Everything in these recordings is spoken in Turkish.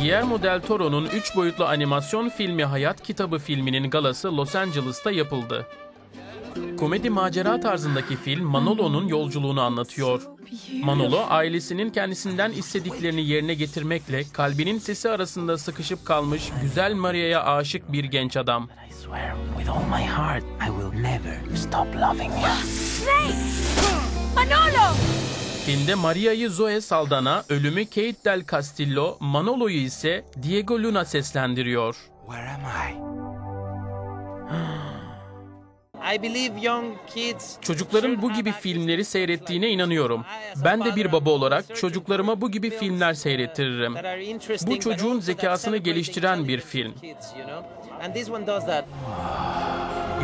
Guillermo del Toro'nun 3 boyutlu animasyon filmi Hayat Kitabı filminin galası Los Angeles'ta yapıldı. Komedi macera tarzındaki film Manolo'nun yolculuğunu anlatıyor. Manolo, ailesinin kendisinden istediklerini yerine getirmekle kalbinin sesi arasında sıkışıp kalmış güzel Maria'ya aşık bir genç adam. Manolo! Filmde Maria'yı Zoe Saldana, ölümü Kate del Castillo, Manolo'yu ise Diego Luna seslendiriyor. Where am I? Çocukların bu gibi filmleri seyrettiğine inanıyorum. Ben de bir baba olarak çocuklarıma bu gibi filmler seyrettiririm. Bu çocuğun zekasını geliştiren bir film.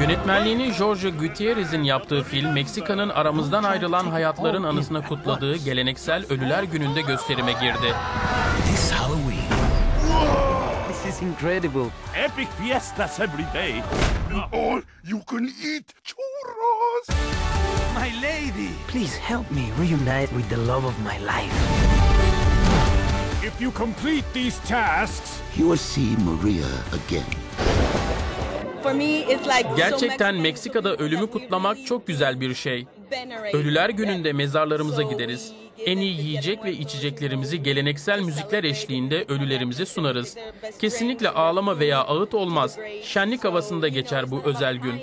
Yönetmenliğini Jorge Gutierrez'in yaptığı film, Meksika'nın aramızdan ayrılan hayatların anısına kutladığı geleneksel Ölüler Günü'nde gösterime girdi. This is incredible. Epic fiestas every day. All you can eat churros. My lady, please help me reunite with the love of my life. If you complete these tasks, you will see Maria again. For me it's like gerçekten Meksika'da ölümü kutlamak çok güzel bir şey. Ölüler Günü'nde mezarlarımıza gideriz. En iyi yiyecek ve içeceklerimizi geleneksel müzikler eşliğinde ölülerimize sunarız. Kesinlikle ağlama veya ağıt olmaz. Şenlik havasında geçer bu özel gün.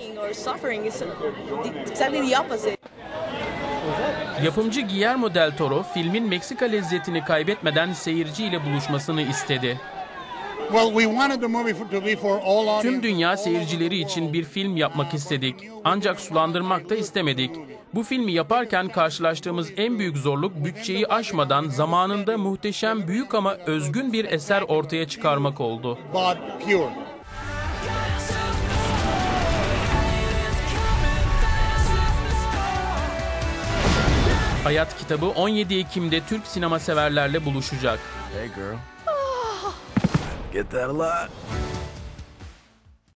Yapımcı Guillermo del Toro, filmin Meksika lezzetini kaybetmeden seyirciyle buluşmasını istedi. Tüm dünya seyircileri için bir film yapmak istedik. Ancak sulandırmak da istemedik. Bu filmi yaparken karşılaştığımız en büyük zorluk bütçeyi aşmadan zamanında muhteşem, büyük ama özgün bir eser ortaya çıkarmak oldu. Hayat Kitabı 17 Ekim'de Türk sinema severlerle buluşacak. Hey girl. Get that a lot.